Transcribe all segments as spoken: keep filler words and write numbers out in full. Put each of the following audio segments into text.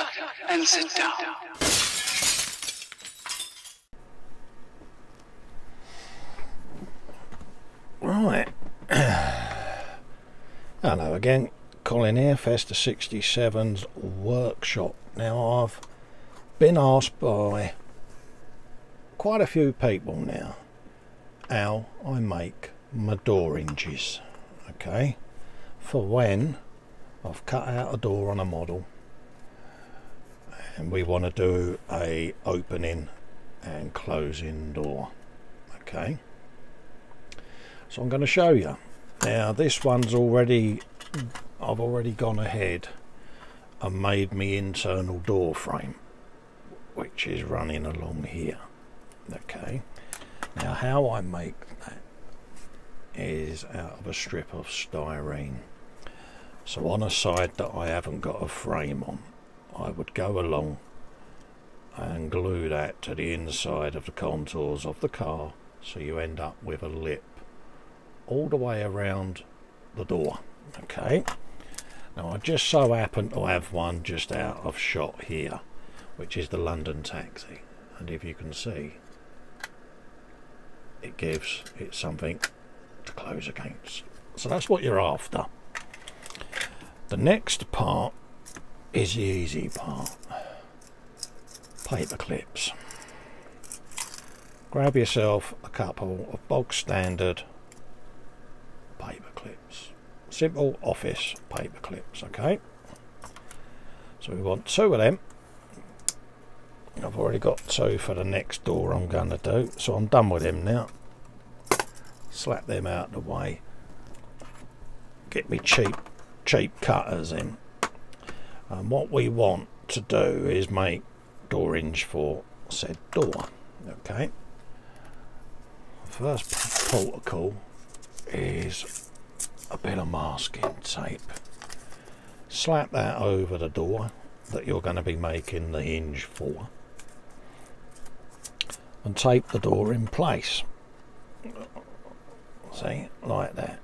up and sit down. Right. Hello again, Colin here, Festa sixty-seven's workshop. Now, I've been asked by quite a few people now how I make my door hinges, okay, for when I've cut out a door on a model and we want to do a opening and closing door. Okay, so I'm going to show you now. This one's already, I've already gone ahead and made me internal door frame, which is running along here. Okay, now how I make that is out of a strip of styrene. So on a side that I haven't got a frame on, I would go along and glue that to the inside of the contours of the car, so you end up with a lip all the way around the door. Okay, now I just so happen to have one just out of shot here, which is the London taxi, and if you can see, it gives it something to close against. So that's what you're after. The next part is the easy part. Paper clips. Grab yourself a couple of bog standard paper clips. Simple office paper clips, okay? So we want two of them. I've already got two for the next door I'm gonna do, so I'm done with them now. Slap them out of the way. Get me cheap cheap cutters in, and what we want to do is make door hinge for said door. Okay, first protocol is a bit of masking tape. Slap that over the door that you're going to be making the hinge for and tape the door in place, see, like that,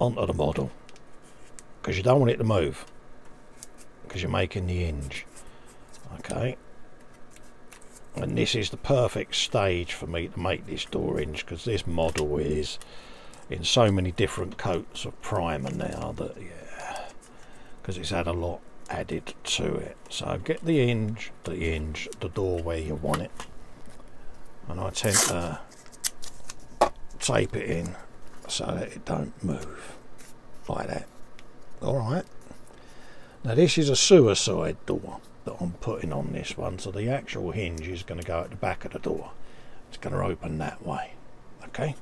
onto the model, because you don't want it to move because you're making the hinge. Okay, and this is the perfect stage for me to make this door hinge, because this model is in so many different coats of primer now that, yeah, because it's had a lot added to it. So get the hinge, the hinge, the door where you want it, and I tend to tape it in so that it don't move, like that. Alright, now this is a suicide door that I'm putting on this one, so the actual hinge is going to go at the back of the door. It's going to open that way. Okay,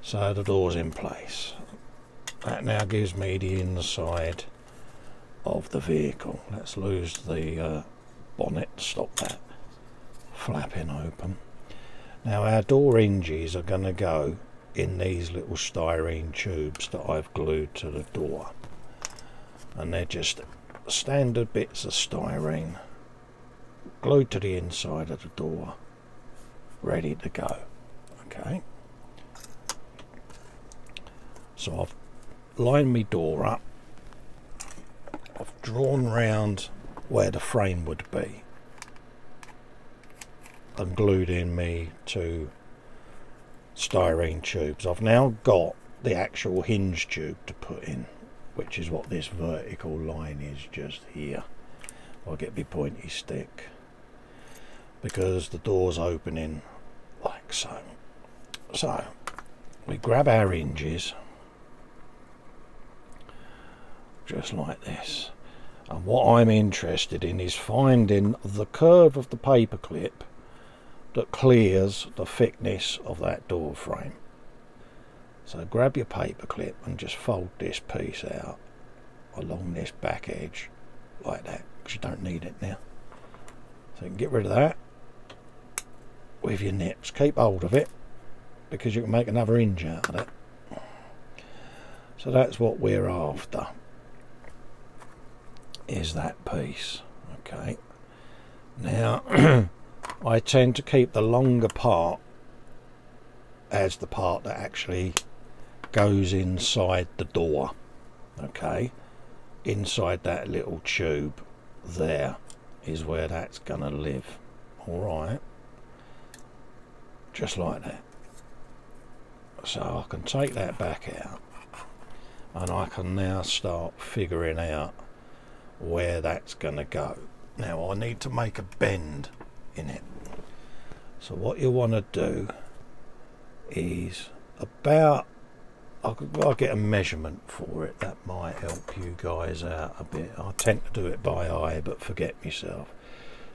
so the door's in place. That now gives me the inside of the vehicle. Let's lose the uh, bonnet, stop that flapping open. Now our door hinges are going to go in these little styrene tubes that I've glued to the door, and they're just standard bits of styrene glued to the inside of the door, ready to go. Okay, so I've lined my door up, I've drawn round where the frame would be and glued in me to styrene tubes. I've now got the actual hinge tube to put in, which is what this vertical line is just here. I'll get my pointy stick, because the door's opening like so. So we grab our hinges just like this, and what I'm interested in is finding the curve of the paper clip that clears the thickness of that door frame. So grab your paper clip and just fold this piece out along this back edge like that, because you don't need it now. So you can get rid of that with your nips, keep hold of it, because you can make another hinge out of it. So that's what we're after, is that piece. Okay, now I tend to keep the longer part as the part that actually goes inside the door. Okay, inside that little tube there is where that's gonna live. All right, just like that. So I can take that back out and I can now start figuring out where that's gonna go. Now I need to make a bend in it. So what you want to do is about, I'll, I'll get a measurement for it, that might help you guys out a bit. I tend to do it by eye but forget myself.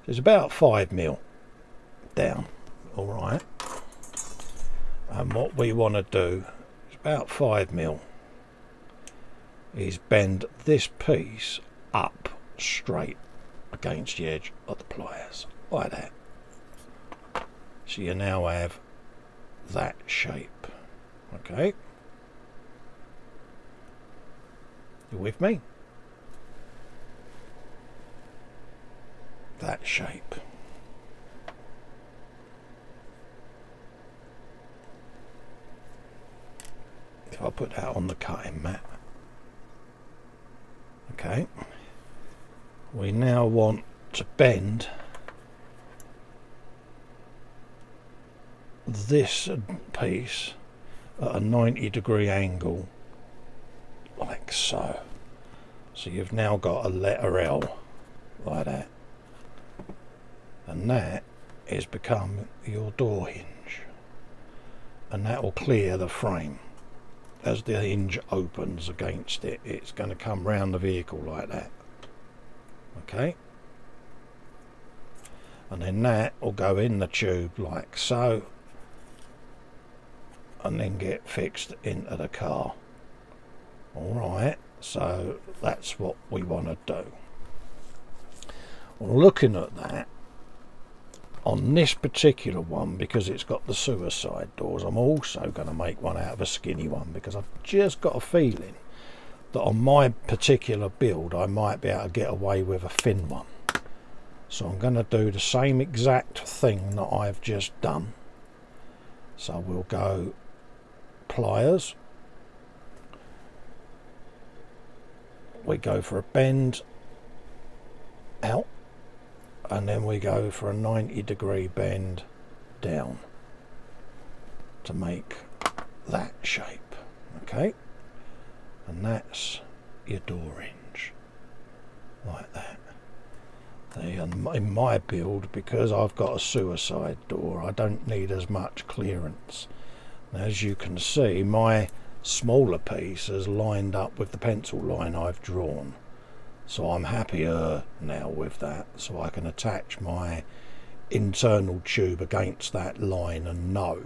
So it's about five mil down, alright. And what we want to do is about five mil is bend this piece up straight against the edge of the pliers, like that. So you now have that shape, okay? You with me? That shape. If I put that on the cutting mat, okay, we now want to bend this piece at a ninety degree angle, like so. So you've now got a letter L like that, and that has become your door hinge, and that will clear the frame. As the hinge opens against it, it's going to come round the vehicle like that, okay, and then that will go in the tube like so, and then get fixed into the car. Alright, so that's what we want to do. Looking at that, on this particular one, because it's got the suicide doors, I'm also going to make one out of a skinny one, because I've just got a feeling that on my particular build I might be able to get away with a thin one. So I'm going to do the same exact thing that I've just done. So we'll go pliers, we go for a bend out, and then we go for a ninety degree bend down to make that shape, okay, and that's your door hinge like that. The, in my build, because I've got a suicide door, I don't need as much clearance. And as you can see, my smaller piece is lined up with the pencil line I've drawn, so I'm happier now with that. So I can attach my internal tube against that line and know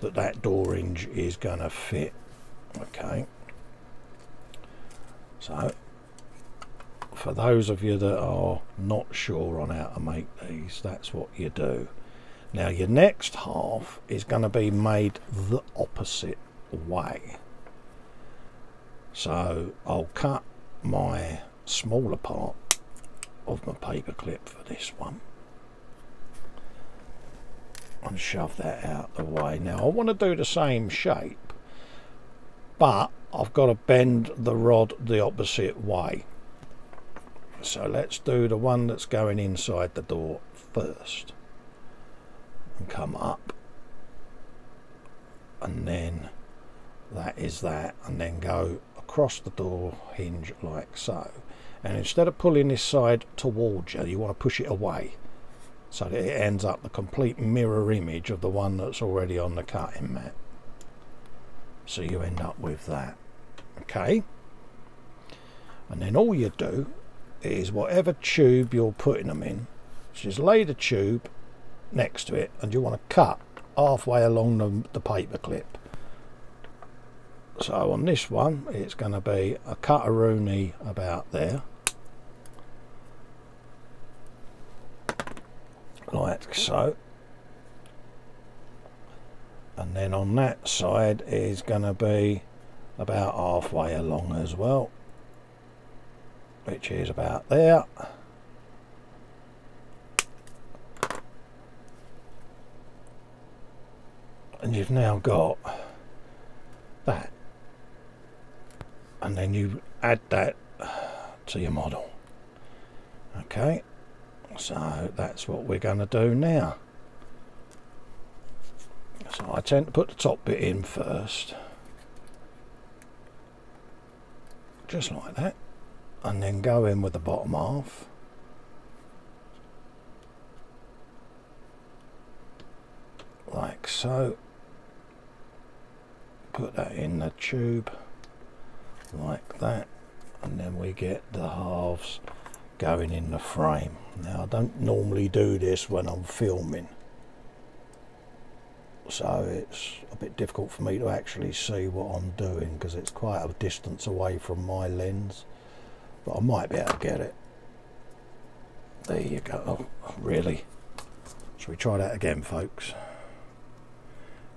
that that door hinge is going to fit, okay. So for those of you that are not sure on how to make these, that's what you do. Now your next half is going to be made the opposite way. So I'll cut my smaller part of my paper clip for this one and shove that out the way. Now I want to do the same shape, but I've got to bend the rod the opposite way. So let's do the one that's going inside the door first and come up, and then that is that, and then go across the door hinge like so. And instead of pulling this side towards you, you want to push it away so that it ends up the complete mirror image of the one that's already on the cutting mat. So you end up with that, okay. And then all you do is whatever tube you're putting them in, just lay the tube next to it, and you want to cut halfway along the, the paper clip. So on this one it's going to be a cut-a-rooney about there like so, and then on that side is going to be about halfway along as well, which is about there, and you've now got that. And then you add that to your model. Okay, so that's what we're going to do now. So I tend to put the top bit in first, just like that, and then go in with the bottom half. Like so. Put that in the tube like that, and then we get the halves going in the frame. Now I don't normally do this when I'm filming, so it's a bit difficult for me to actually see what I'm doing because it's quite a distance away from my lens, but I might be able to get it. There you go. Oh, really? Shall we try that again, folks?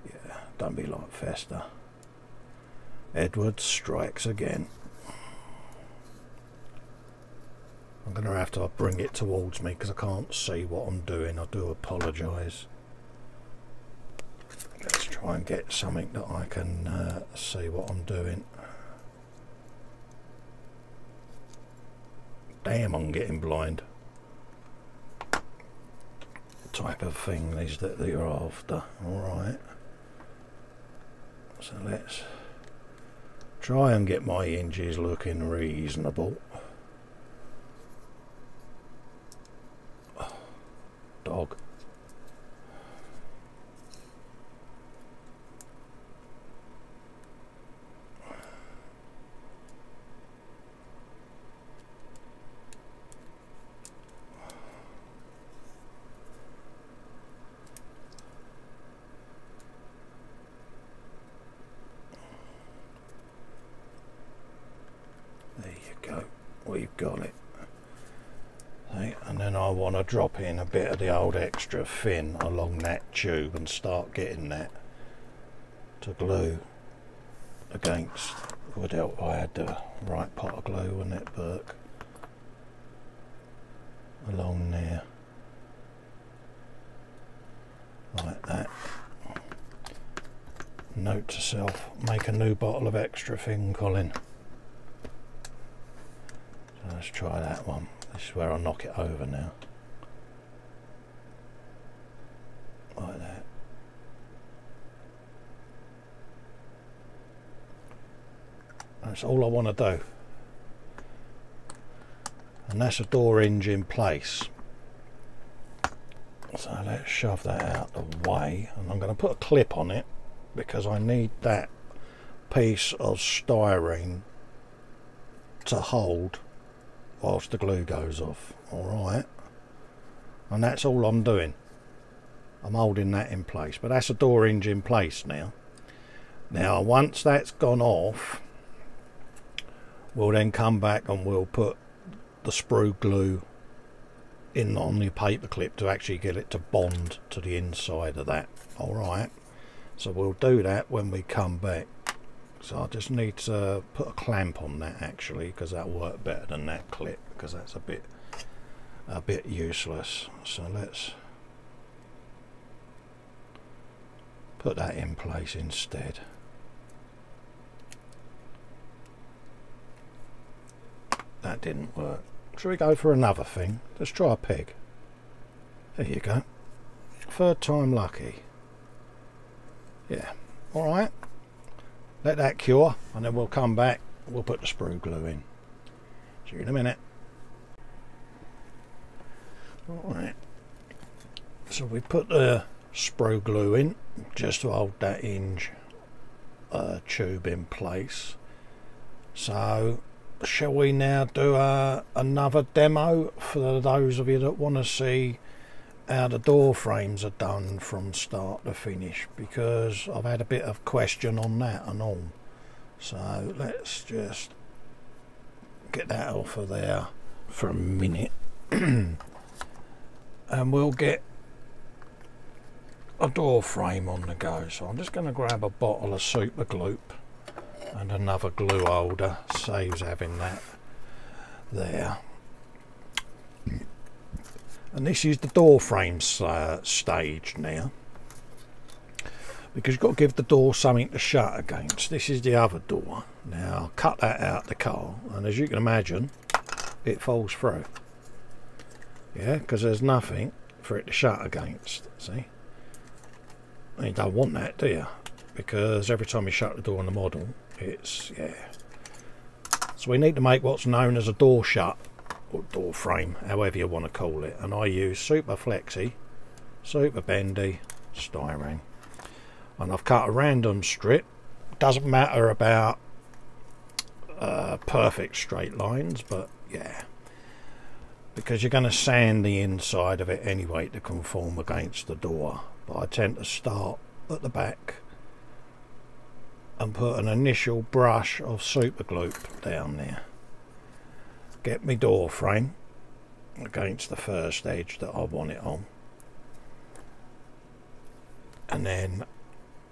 Yeah, don't be like Festa. Edward strikes again. I'm going to have to bring it towards me because I can't see what I'm doing. I do apologise. Let's try and get something that I can uh, see what I'm doing. Damn, I'm getting blind. The type of thing is that you're after. Alright. So let's try and get my hinges looking reasonable. Dog. Drop in a bit of the old extra fin along that tube and start getting that to glue against. Would help I had the right pot of glue, wouldn't it, Burke? Along there, like that. Note to self: make a new bottle of extra fin, Colin. So let's try that one. This is where I knock it over now. Like that. That's all I want to do, and that's a door hinge in place. So let's shove that out the way, and I'm going to put a clip on it because I need that piece of styrene to hold whilst the glue goes off. Alright, and that's all I'm doing. I'm holding that in place, but that's a door hinge in place now. Now once that's gone off, we'll then come back and we'll put the sprue glue in on the paper clip to actually get it to bond to the inside of that. Alright, so we'll do that when we come back. So I just need to put a clamp on that actually, because that'll work better than that clip, because that's a bit a bit useless. So let's put that in place instead. That didn't work. Shall we go for another thing? Let's try a peg. There you go. Third time lucky. Yeah. Alright. Let that cure and then we'll come back. We'll put the sprue glue in. See you in a minute. Alright. So we put the sprue glue in just to hold that hinge uh, tube in place. So shall we now do a, another demo for those of you that want to see how the door frames are done from start to finish, because I've had a bit of question on that and all. So let's just get that off of there for a minute and we'll get a door frame on the go. So I'm just going to grab a bottle of Super Gloop and another glue holder, saves having that there. And this is the door frame uh, stage now, because you've got to give the door something to shut against. This is the other door. Now I'll cut that out the car, and as you can imagine, it falls through. Yeah, because there's nothing for it to shut against, see? And you don't want that, do you? Because every time you shut the door on the model, it's, yeah. So we need to make what's known as a door shut, or door frame, however you want to call it. And I use super flexi, super bendy styrene. And I've cut a random strip. Doesn't matter about uh, perfect straight lines, but yeah. Because you're going to sand the inside of it anyway to conform against the door. But I tend to start at the back and put an initial brush of super gloop down there. Get my door frame against the first edge that I want it on. And then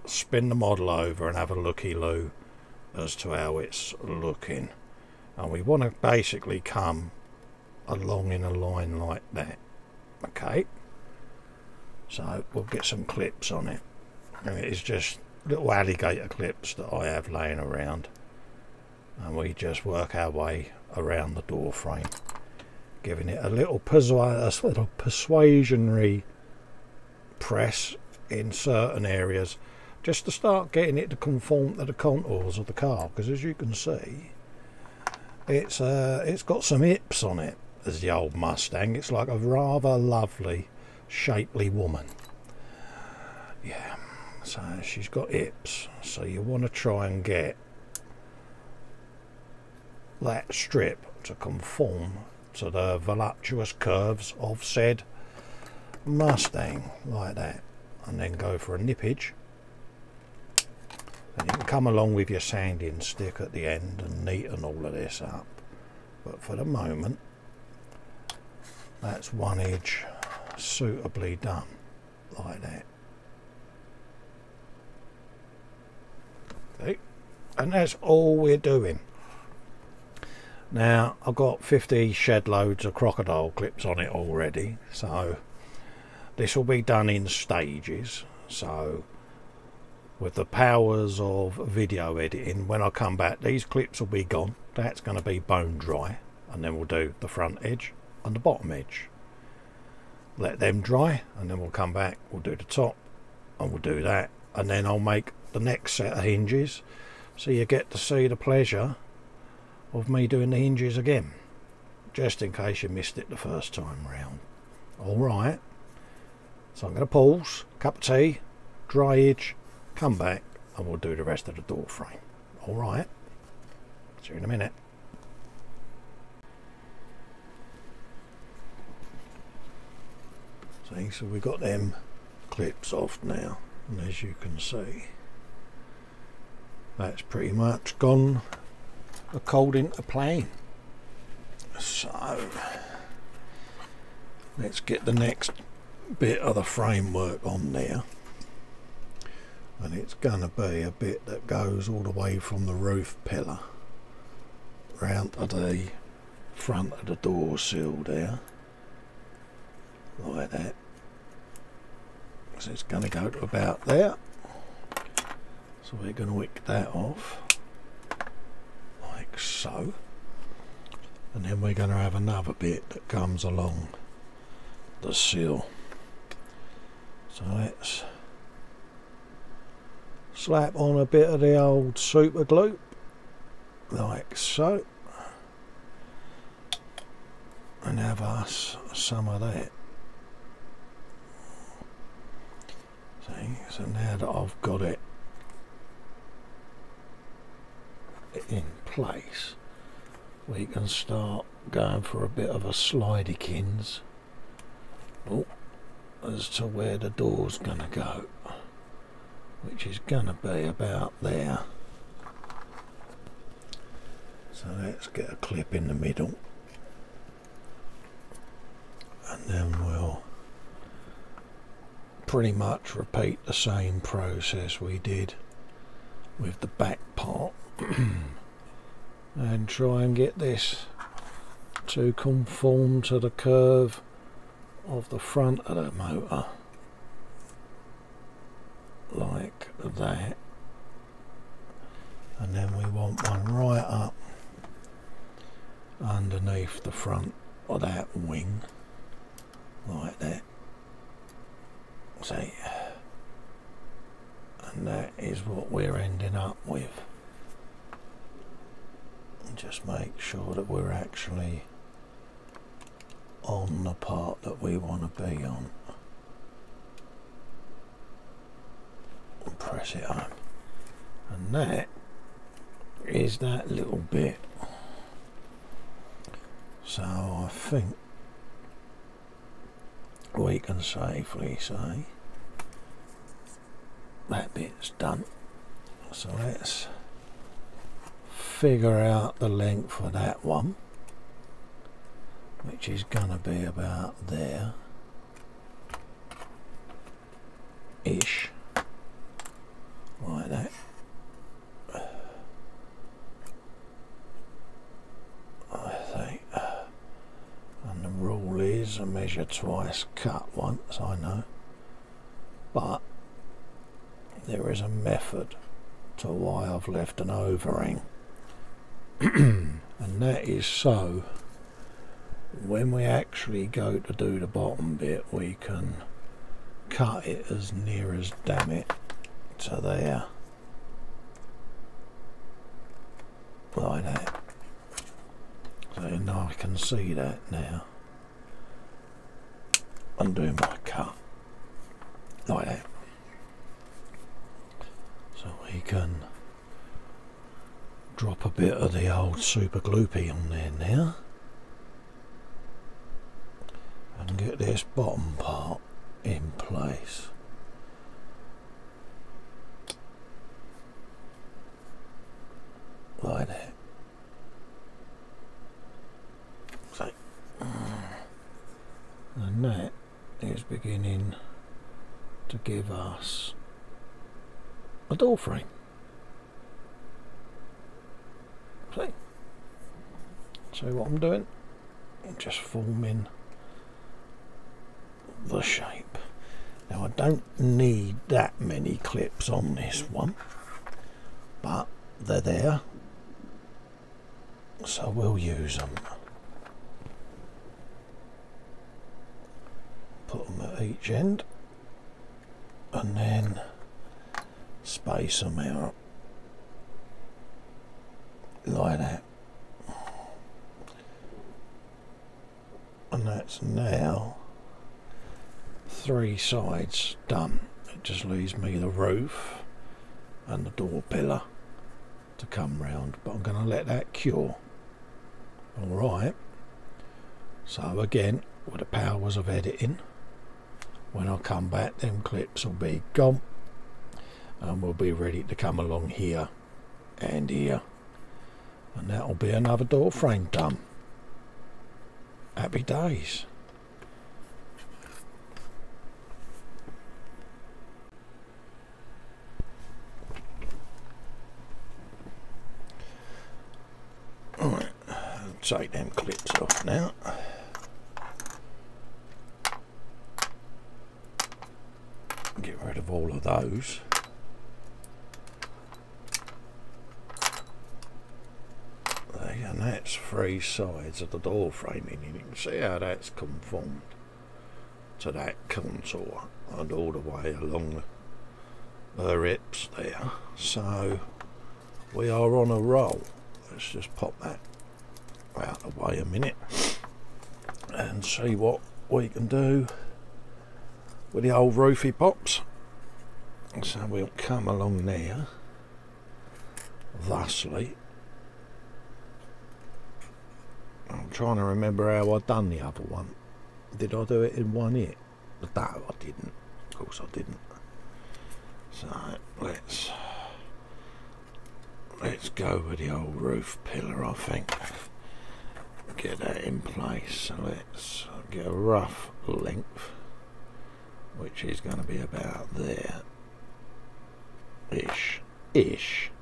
spin the model over and have a looky-loo as to how it's looking. And we want to basically come along in a line like that. Okay, so we'll get some clips on it, and it is just little alligator clips that I have laying around, and we just work our way around the door frame, giving it a little persu- a little persuasionary press in certain areas, just to start getting it to conform to the contours of the car. Because as you can see, it's uh it's got some hips on it. As the old Mustang, it's like a rather lovely shapely woman. Yeah, so she's got hips, so you want to try and get that strip to conform to the voluptuous curves of said Mustang, like that. And then go for a nippage, and you can come along with your sanding stick at the end and neaten all of this up, but for the moment that's one edge suitably done, like that. Okay, and that's all we're doing. Now I've got fifty shed loads of crocodile clips on it already, so this will be done in stages. So with the powers of video editing, when I come back, these clips will be gone. That's going to be bone dry, and then we'll do the front edge and the bottom edge, let them dry, and then we'll come back, we'll do the top, and we'll do that, and then I'll make the next set of hinges, so you get to see the pleasure of me doing the hinges again, just in case you missed it the first time round. Alright, so I'm going to pause, cup of tea, dryage, come back, and we'll do the rest of the door frame. Alright, see you in a minute. See, so we've got them clips off now, and as you can see, that's pretty much gone according to plan. So let's get the next bit of the framework on there, and it's gonna be a bit that goes all the way from the roof pillar round to the front of the door sill there, like that. So it's going to go to about there, so we're going to wick that off like so, and then we're going to have another bit that comes along the sill. So let's slap on a bit of the old super glue, like so, and have us some of that. So now that I've got it in place, we can start going for a bit of a slidykins, oh, as to where the door's gonna go, which is gonna be about there. So let's get a clip in the middle, and then we'll pretty much repeat the same process we did with the back part and try and get this to conform to the curve of the front of the motor, like that. And then we want one right up underneath the front of that wing, like that. See, and that is what we're ending up with. Just make sure that we're actually on the part that we want to be on. And press it up, and that is that little bit. So I think we can safely say that bit's done. So let's figure out the length for that one, which is gonna be about there ish, like that. I think, and the rule is a measure twice, cut once, I know, but there is a method to why I've left an overhang. And that is so when we actually go to do the bottom bit, we can cut it as near as damn it to there, like that. So now I can see that now. I'm doing my cut like that, so we can drop a bit of the old Super Gloopy on there now, and get this bottom part in place. Like that. So, and that is beginning to give us a door frame. See? So what I'm doing, I'm just forming the shape. Now I don't need that many clips on this one, but they're there, so we'll use them. Put them at each end and then space them out. Like that, and that's now three sides done. It just leaves me the roof and the door pillar to come round, but I'm going to let that cure. Alright, so again, with the powers of editing, when I come back, them clips will be gone and we'll be ready to come along here and here. And that'll be another door frame done. Happy days. Alright, I'll take them clips off now. Get rid of all of those. And that's three sides of the door framing, and you can see how that's conformed to that contour and all the way along the rips there. So we are on a roll. Let's just pop that out of the way a minute and see what we can do with the old roofie pops. So we'll come along there thusly. I'm trying to remember how I done the other one. Did I do it in one hit? No, I didn't. Of course I didn't. So let's let's go with the old roof pillar, I think. Get that in place. So let's get a rough length, which is going to be about there. Ish. Ish.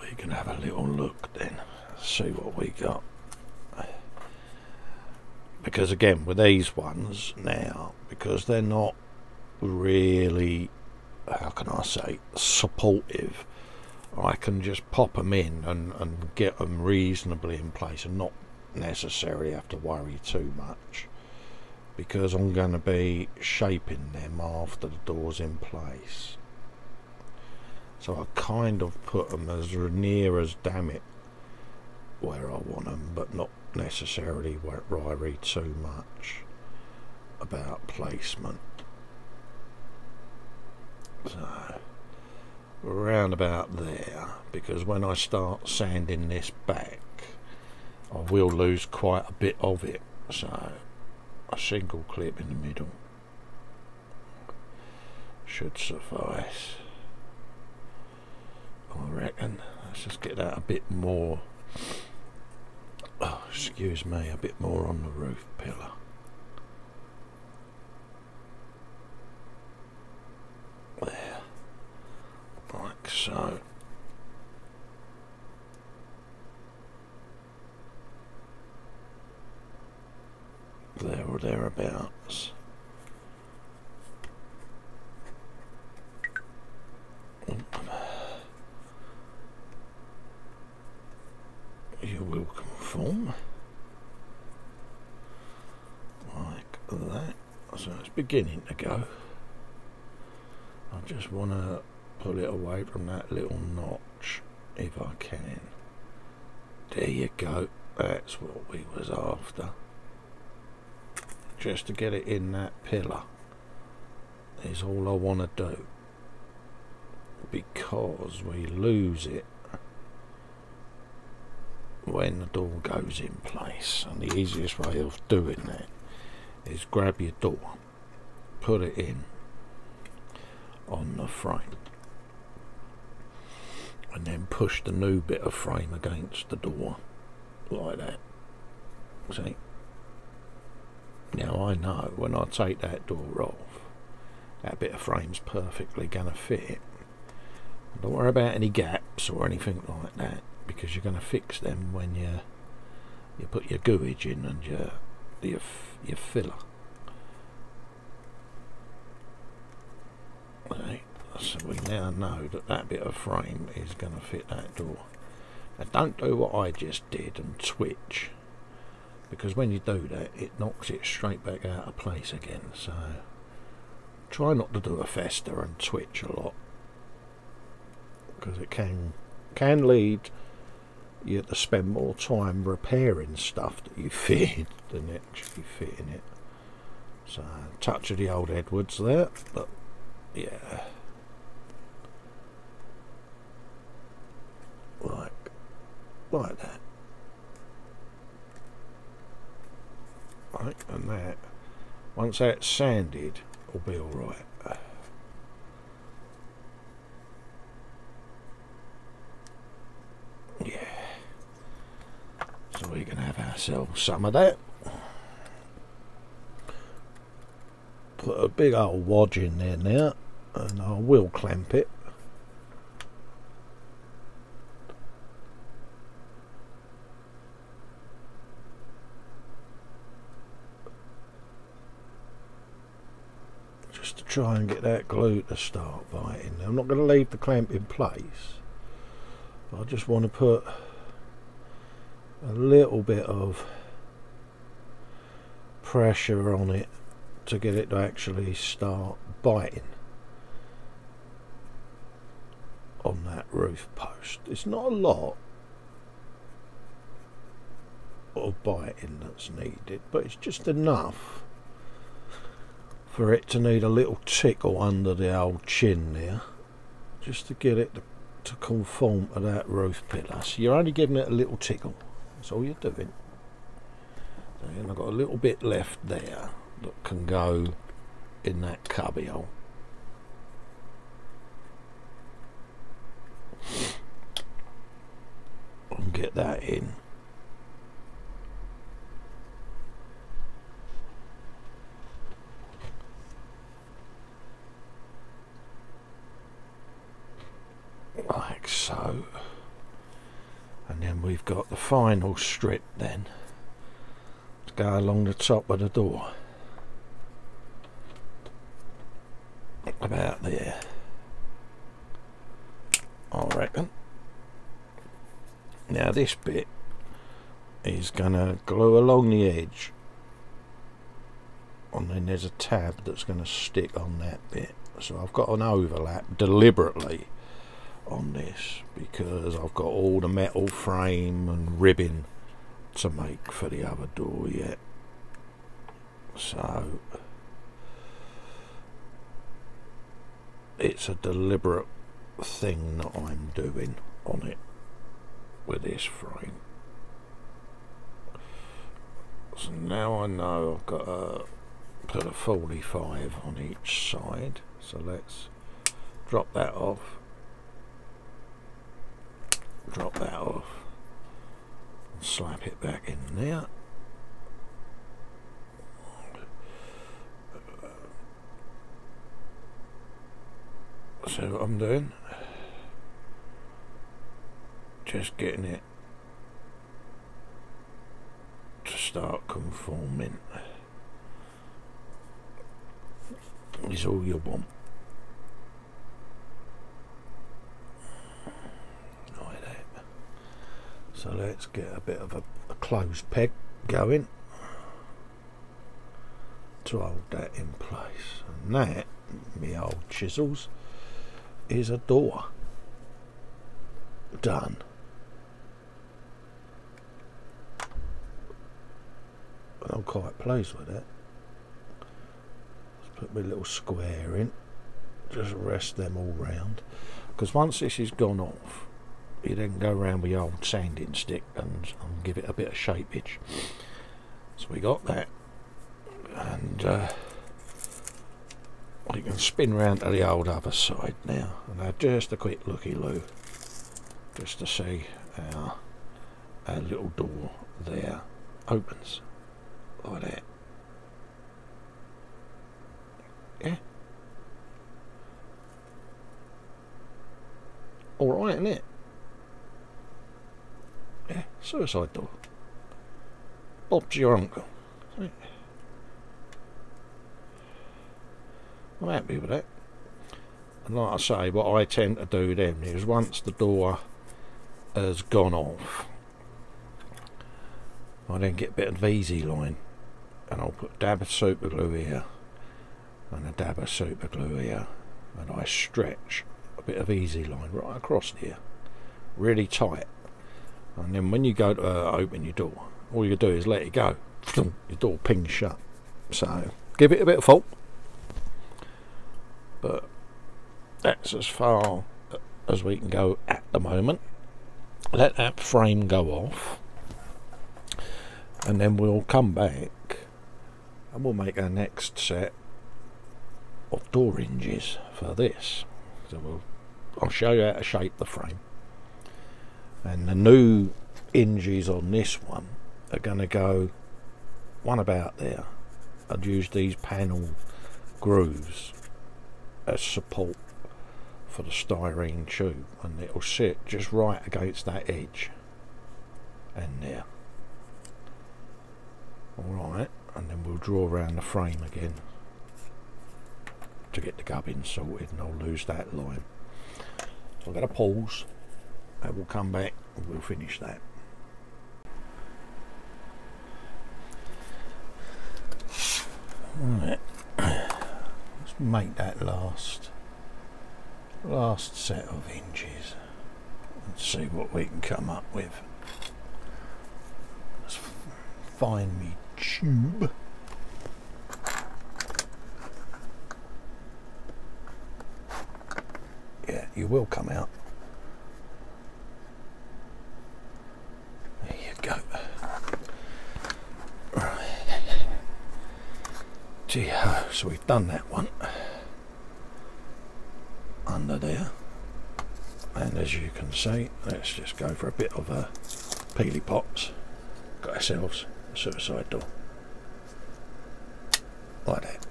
We can have a little look then, see what we got, because again with these ones now, because they're not really, how can I say, supportive I can just pop them in and, and get them reasonably in place and not necessarily have to worry too much, because I'm going to be shaping them after the door's in place. So I kind of put them as near as damn it where I want them, but not necessarily where I read too much about placement. So round about there, because when I start sanding this back I will lose quite a bit of it, so a single clip in the middle should suffice, I reckon. Let's just get that a bit more, oh, excuse me, a bit more on the roof pillar. There, like so. There or thereabouts. You will conform like that. So it's beginning to go. I just want to pull it away from that little notch if I can. There you go, that's what we was after. Just to get it in that pillar is all I want to do, because we lose it when the door goes in place, and the easiest way of doing that is grab your door, put it in on the frame, and then push the new bit of frame against the door like that. See? Now I know when I take that door off, that bit of frame's perfectly gonna fit. Don't worry about any gaps or anything like that, because you're gonna fix them when you you put your gooage in and your your your filler. Right, so we now know that that bit of frame is gonna fit that door. Now don't do what I just did and twitch, because when you do that it knocks it straight back out of place again. So try not to do a Festa and twitch a lot, because it can can lead you to spend more time repairing stuff that you fitted than actually fitting it. So touch of the old Edwards there, but yeah, like like that. Right, and that, once that's sanded, will be alright. Yeah. So we can have ourselves some of that. Put a big old wad in there now, and I will clamp it. Try and get that glue to start biting. I'm not going to leave the clamp in place, but I just want to put a little bit of pressure on it to get it to actually start biting on that roof post. It's not a lot of biting that's needed, but it's just enough for it to need a little tickle under the old chin there, just to get it to, to conform to that roof pillar. So you're only giving it a little tickle, that's all you're doing. And I've got a little bit left there that can go in that cubbyhole. And get that in. Like so, and then we've got the final strip then to go along the top of the door, about there, I reckon. Now this bit is gonna glue along the edge, and then there's a tab that's gonna stick on that bit. So I've got an overlap deliberately on this because I've got all the metal frame and ribbon to make for the other door yet. So it's a deliberate thing that I'm doing on it with this frame. So now I know I've got to put a forty-five on each side, so let's drop that off, drop that off, and slap it back in there. See what I'm doing? Just getting it to start conforming is all you want. Like that. So let's get a bit of a, a closed peg going to hold that in place. And that, me old chisels, is a door done. I'm quite pleased with it. Let's put my little square in, just rest them all round, because once this is gone off, you then go round with your old sanding stick and, and give it a bit of shapeage. So we got that, and uh, you can spin round to the old other side now, and have just a quick looky-loo just to see how our little door there opens, like that. Yeah, alright, isn't it? Yeah, suicide door. Bob's your uncle. I'm happy with that, and like I say, what I tend to do then is once the door has gone off, I then get a bit of easy line, and I'll put a dab of super glue here and a dab of super glue here, and I stretch a bit of easy line right across here really tight, and then when you go to uh, open your door, all you do is let it go, your door pings shut. So give it a bit of thought. But that's as far as we can go at the moment. Let that frame go off, and then we'll come back and we'll make our next set of door hinges for this. So we'll, I'll show you how to shape the frame, and the new hinges on this one are going to go one about there, and use these panel grooves as support for the styrene tube, and it'll sit just right against that edge and there. Alright, and then we'll draw around the frame again to get the gubbins sorted, and I'll lose that line. So I'm going to pause and we'll come back and we'll finish that. Alright, make that last last set of hinges and see what we can come up with. Let's find me tube. Yeah, you will come out. There you go. Right. Gee, so we've done that one under there, and as you can see, let's just go for a bit of a peely pops. Got ourselves a suicide door, like that.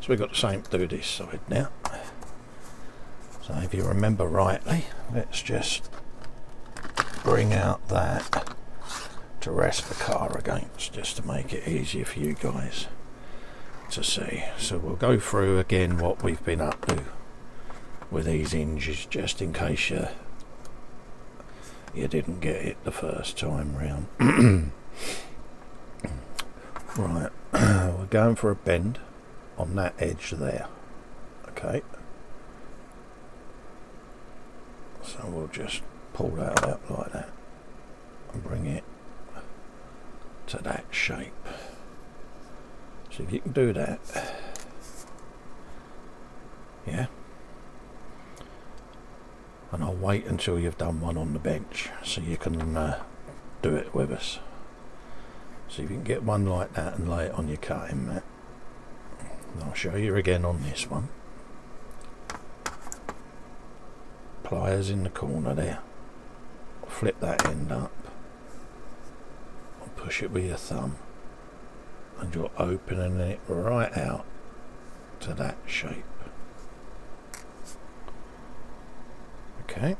So we've got the same to do this side now. So if you remember rightly, let's just bring out that to rest the car against, just to make it easier for you guys to see. So we'll go through again what we've been up to with these hinges, just in case you you didn't get it the first time round. Right, we're going for a bend on that edge there. Okay, so we'll just pull that out like that and bring it to that shape. So if you can do that, yeah, and I'll wait until you've done one on the bench so you can uh, do it with us. So if you can get one like that and lay it on your cutting mat, and I'll show you again on this one. Pliers in the corner there, flip that end up, and push it with your thumb, and you're opening it right out to that shape. Okay,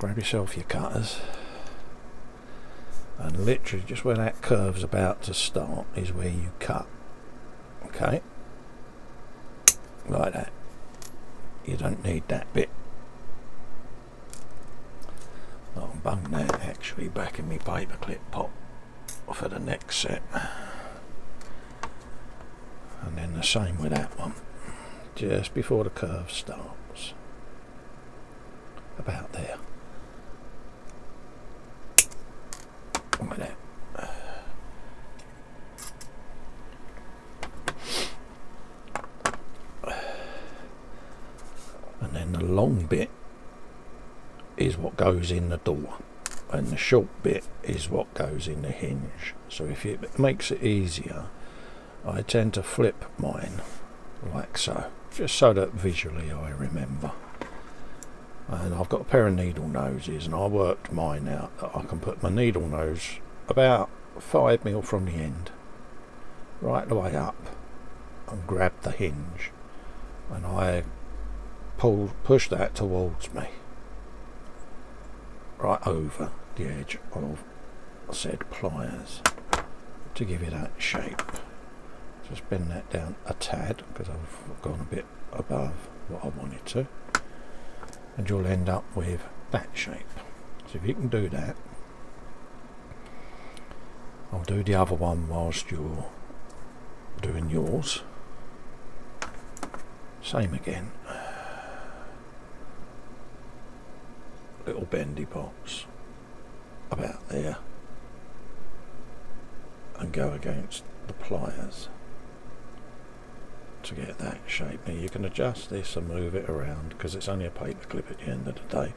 grab yourself your cutters, and literally just where that curve's about to start is where you cut. Okay, like that. You don't need that bit. Oh, I'm bummed now actually back in my paperclip pop for the next set. And then the same with that one, just before the curve starts, about there. Like that. And then the long bit is what goes in the door, and the short bit is what goes in the hinge. So if it makes it easier, I tend to flip mine like so, just so that visually I remember. And I've got a pair of needle noses, and I worked mine out that I can put my needle nose about five mil from the end right the way up and grab the hinge, and I pull push that towards me right over the edge of said pliers to give it that shape. Just bend that down a tad because I've gone a bit above what I wanted to, and you'll end up with that shape. So if you can do that, I'll do the other one whilst you're doing yours. Same again, little bendy box about there, and go against the pliers to get that shape. Now you can adjust this and move it around because it's only a paper clip at the end of the day,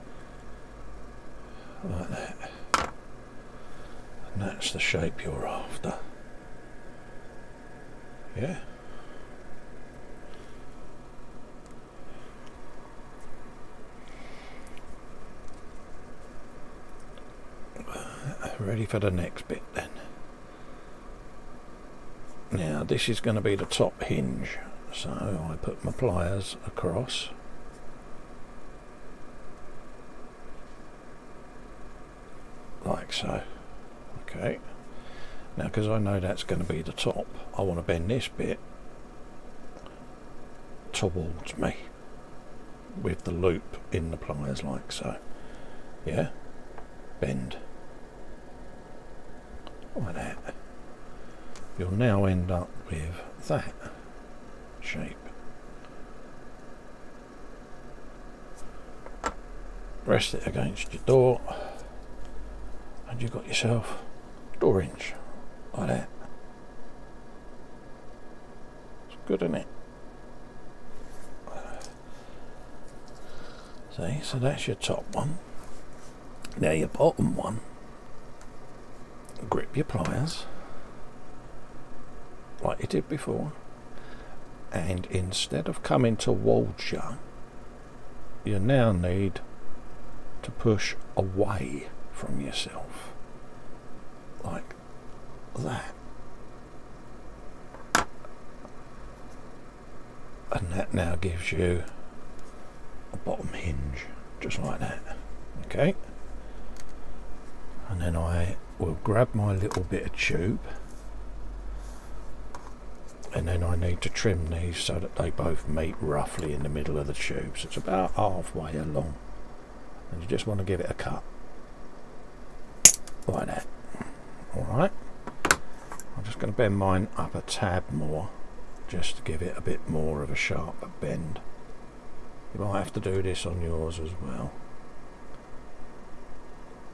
like that, and that's the shape you're after. Yeah, ready for the next bit then. Now this is going to be the top hinge, so I put my pliers across like so. Okay, now because I know that's going to be the top, I want to bend this bit towards me with the loop in the pliers like so. Yeah, bend like that. You'll now end up with that shape. Rest it against your door, and you've got yourself door hinge like that. It's good, isn't it? See, so that's your top one. Now your bottom one, grip your pliers like you did before, and instead of coming towards you, you now need to push away from yourself like that, and that now gives you a bottom hinge just like that. Okay, and then I will grab my little bit of tube and then I need to trim these so that they both meet roughly in the middle of the tube. So it's about halfway along, and you just want to give it a cut like that. Alright, I'm just going to bend mine up a tad more just to give it a bit more of a sharper bend. You might have to do this on yours as well,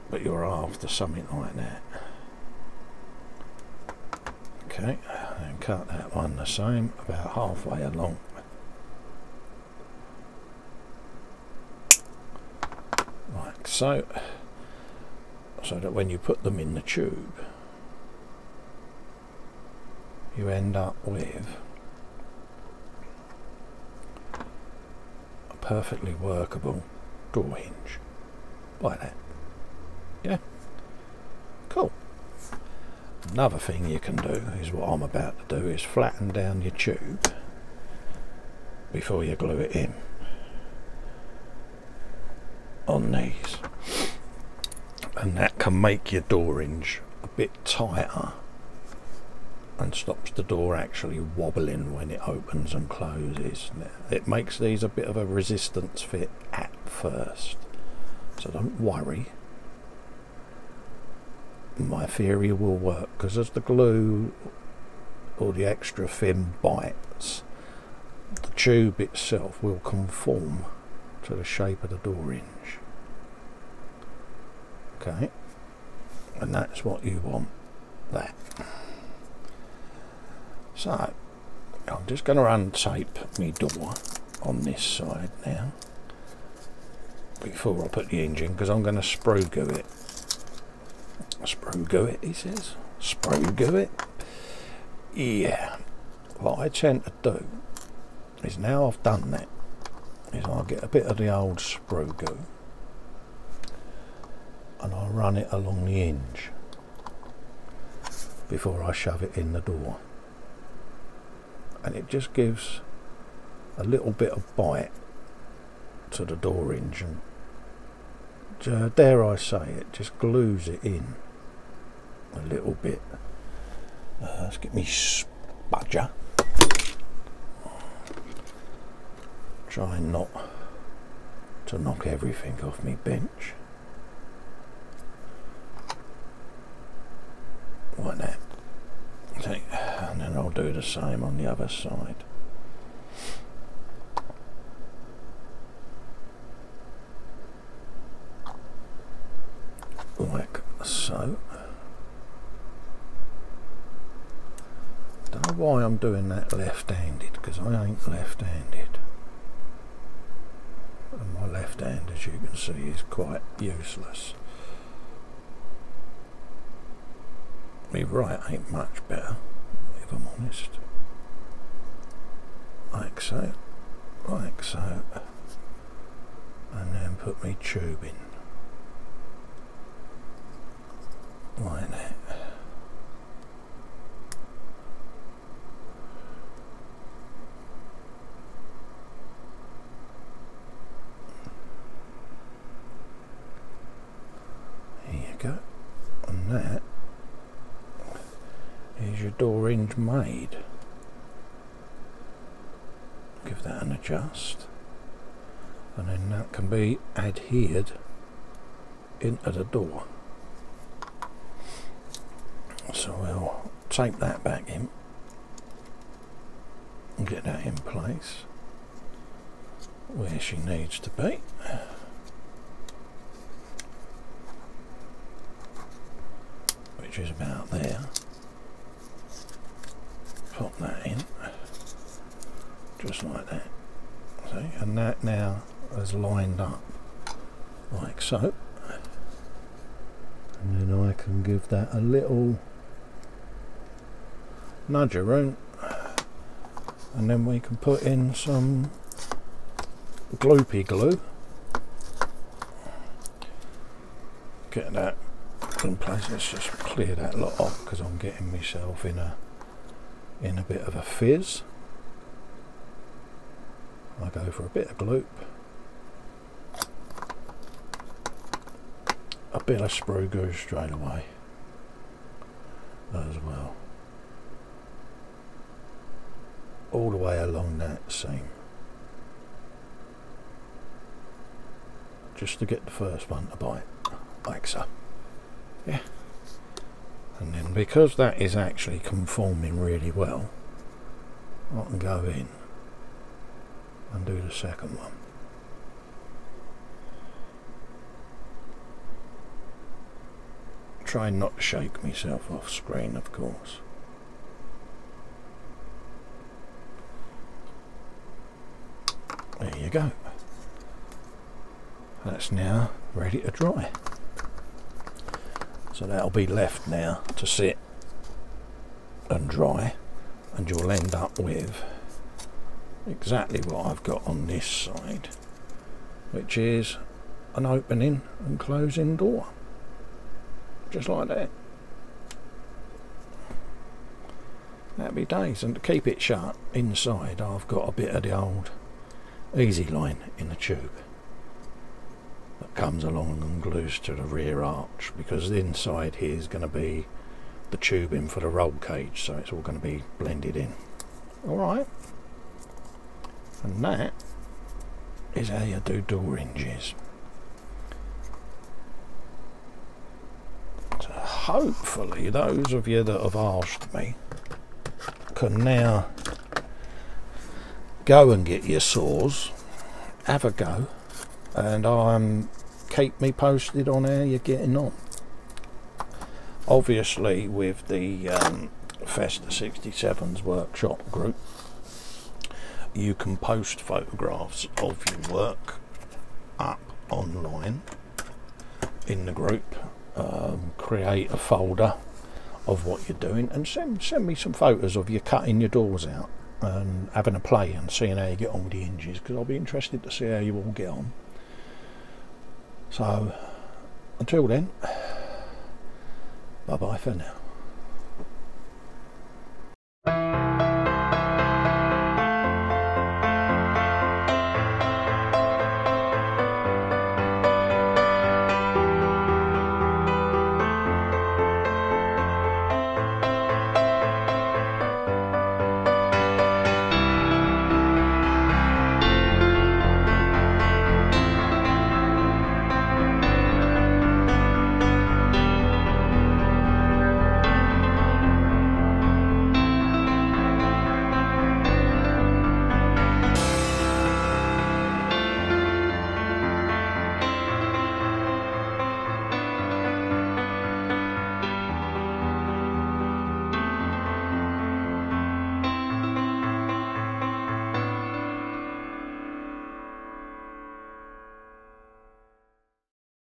but you're after something like that. Okay, and cut that one the same, about halfway along. Like so, so that when you put them in the tube, you end up with a perfectly workable door hinge, like that. Yeah, cool. Another thing you can do is what I'm about to do, is flatten down your tube before you glue it in on these, and that can make your door hinge a bit tighter and stops the door actually wobbling when it opens and closes. It makes these a bit of a resistance fit at first, so don't worry, my theory will work, because as the glue or the extra fin bites, the tube itself will conform to the shape of the door hinge. Okay, and that's what you want, that. So I'm just going to untape my door on this side now before I put the hinge in, because I'm going to sprue goo it. Sprue goo it, he says. Sprue goo it. Yeah. What I tend to do is, now I've done that, is I'll get a bit of the old sprue goo and I'll run it along the hinge before I shove it in the door. And it just gives a little bit of bite to the door hinge, and uh, dare I say it, just glues it in a little bit. Uh, let's get me spudger. Try not to knock everything off me bench. Like that. Okay. And then I'll do the same on the other side. Like so. Don't know why I'm doing that left-handed, because I ain't left-handed. And my left hand, as you can see, is quite useless. My right ain't much better, if I'm honest. Like so, like so. And then put me tube in. Like that. There you go. And that is your door hinge made. Give that an adjust. And then that can be adhered into the door. So we'll tape that back in and get that in place where she needs to be. Which is about there. Pop that in. Just like that. See? And that now is lined up like so. And then I can give that a little nudge around, and then we can put in some gloopy glue, get that in place. Let's just clear that lot off, because I'm getting myself in a in a bit of a fizz. I go for a bit of gloop, a bit of sprue goo straight away as well. all the way along that seam, just to get the first one to bite, like so. Yeah. And then because that is actually conforming really well, I can go in and do the second one. Try not to shake myself off screen, of course. There you go. That's now ready to dry. So that'll be left now to sit and dry, and you'll end up with exactly what I've got on this side, which is an opening and closing door, just like that. That'd be days. And to keep it shut inside, I've got a bit of the old easy line in the tube that comes along and glues to the rear arch, because the inside here is going to be the tubing for the roll cage, so it's all going to be blended in. Alright, and that is how you do door hinges. So hopefully those of you that have asked me can now go and get your saws, have a go, and um, keep me posted on how you're getting on. Obviously with the um, Festa sixty-seven's workshop group, you can post photographs of your work up online in the group, um, create a folder of what you're doing, and send, send me some photos of you cutting your doors out and having a play and seeing how you get on with the hinges, because I'll be interested to see how you all get on. So until then, bye bye for now.